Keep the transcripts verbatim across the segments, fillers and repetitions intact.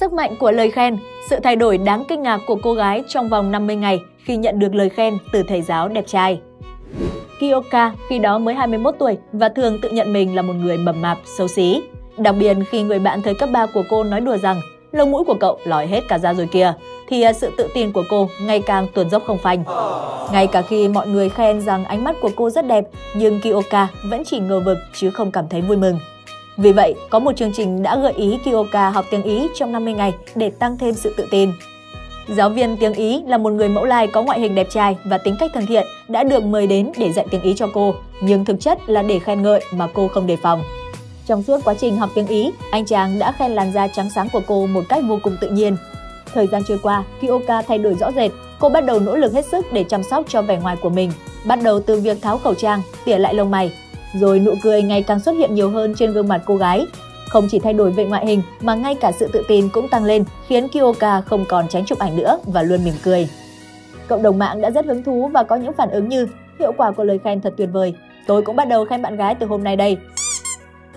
Sức mạnh của lời khen, sự thay đổi đáng kinh ngạc của cô gái trong vòng năm mươi ngày khi nhận được lời khen từ thầy giáo đẹp trai. Kiyoka khi đó mới hai mươi mốt tuổi và thường tự nhận mình là một người mập mạp, xấu xí. Đặc biệt khi người bạn thời cấp ba của cô nói đùa rằng lông mũi của cậu lòi hết cả ra rồi kìa, thì sự tự tin của cô ngày càng tuồn dốc không phanh. Ngay cả khi mọi người khen rằng ánh mắt của cô rất đẹp, nhưng Kiyoka vẫn chỉ ngờ vực chứ không cảm thấy vui mừng. Vì vậy, có một chương trình đã gợi ý Kiyoka học tiếng Ý trong năm mươi ngày để tăng thêm sự tự tin. Giáo viên tiếng Ý là một người mẫu lai có ngoại hình đẹp trai và tính cách thân thiện đã được mời đến để dạy tiếng Ý cho cô, nhưng thực chất là để khen ngợi mà cô không đề phòng. Trong suốt quá trình học tiếng Ý, anh chàng đã khen làn da trắng sáng của cô một cách vô cùng tự nhiên. Thời gian trôi qua, Kiyoka thay đổi rõ rệt, cô bắt đầu nỗ lực hết sức để chăm sóc cho vẻ ngoài của mình, bắt đầu từ việc tháo khẩu trang, tỉa lại lông mày. Rồi nụ cười ngày càng xuất hiện nhiều hơn trên gương mặt cô gái. Không chỉ thay đổi về ngoại hình mà ngay cả sự tự tin cũng tăng lên, khiến Kiyoka không còn tránh chụp ảnh nữa và luôn mỉm cười. Cộng đồng mạng đã rất hứng thú và có những phản ứng như: hiệu quả của lời khen thật tuyệt vời, tôi cũng bắt đầu khen bạn gái từ hôm nay đây.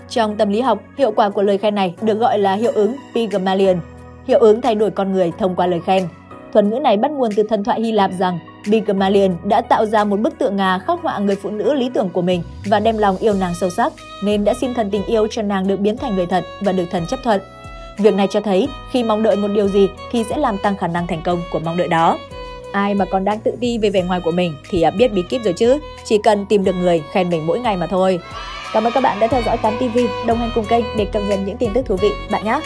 Trong tâm lý học, hiệu quả của lời khen này được gọi là hiệu ứng Pygmalion, hiệu ứng thay đổi con người thông qua lời khen. Thuật ngữ này bắt nguồn từ thần thoại Hy Lạp rằng Pygmalion đã tạo ra một bức tượng Nga khắc họa người phụ nữ lý tưởng của mình và đem lòng yêu nàng sâu sắc, nên đã xin thần tình yêu cho nàng được biến thành người thật và được thần chấp thuận. Việc này cho thấy khi mong đợi một điều gì thì sẽ làm tăng khả năng thành công của mong đợi đó. Ai mà còn đang tự ti về vẻ ngoài của mình thì biết bí kíp rồi chứ, chỉ cần tìm được người khen mình mỗi ngày mà thôi. Cảm ơn các bạn đã theo dõi Tám ti vi, đồng hành cùng kênh để cập nhật những tin tức thú vị bạn nhé!